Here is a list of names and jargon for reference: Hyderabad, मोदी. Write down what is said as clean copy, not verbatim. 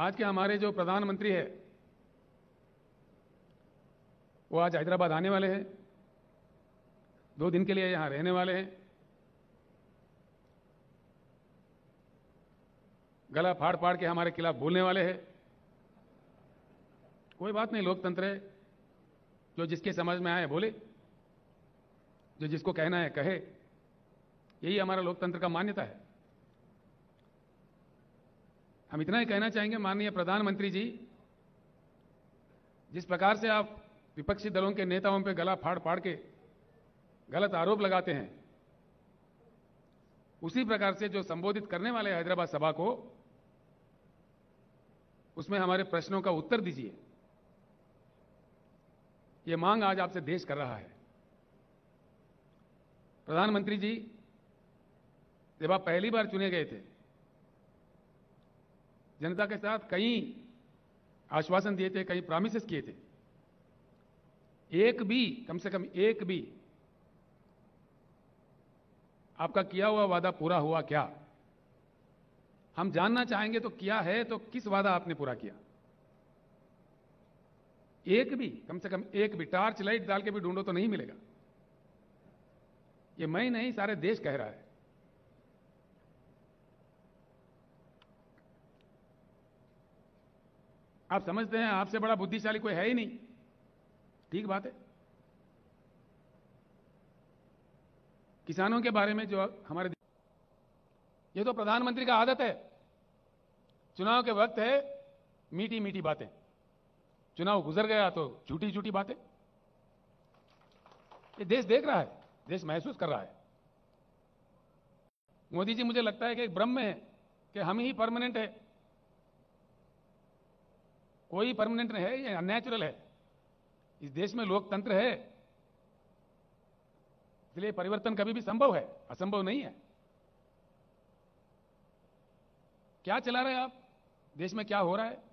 आज के हमारे जो प्रधानमंत्री है वो आज हैदराबाद आने वाले हैं, 2 दिन के लिए यहाँ रहने वाले हैं, गला फाड़ फाड़ के हमारे खिलाफ बोलने वाले हैं। कोई बात नहीं, लोकतंत्र है, जो जिसके समझ में आए बोले, जो जिसको कहना है कहे, यही हमारा लोकतंत्र का मान्यता है। हम इतना ही कहना चाहेंगे, माननीय प्रधानमंत्री जी, जिस प्रकार से आप विपक्षी दलों के नेताओं पर गला फाड़ फाड़ के गलत आरोप लगाते हैं, उसी प्रकार से जो संबोधित करने वाले हैदराबाद सभा को, उसमें हमारे प्रश्नों का उत्तर दीजिए। ये मांग आज आपसे देश कर रहा है। प्रधानमंत्री जी, जब आप पहली बार चुने गए थे, जनता के साथ कई आश्वासन दिए थे, कई प्रॉमिसेस किए थे। एक भी, कम से कम एक भी आपका किया हुआ वादा पूरा हुआ क्या? हम जानना चाहेंगे, तो किया है तो किस वादा आपने पूरा किया? एक भी, कम से कम एक भी, टार्च लाइट डाल के भी ढूंढो तो नहीं मिलेगा। ये मैं नहीं, सारे देश कह रहा है। आप समझते हैं आपसे बड़ा बुद्धिशाली कोई है ही नहीं, ठीक बात है। किसानों के बारे में जो हमारे, ये तो प्रधानमंत्री का आदत है, चुनाव के वक्त है मीठी मीठी बातें, चुनाव गुजर गया तो झूठी झूठी बातें। ये देश देख रहा है, देश महसूस कर रहा है। मोदी जी, मुझे लगता है कि एक भ्रम में है कि हम ही परमानेंट है, कोई परमानेंट नहीं है, ये अननेचुरल है। इस देश में लोकतंत्र है, इसलिए परिवर्तन कभी भी संभव है, असंभव नहीं है। क्या चला रहे हैं आप, देश में क्या हो रहा है?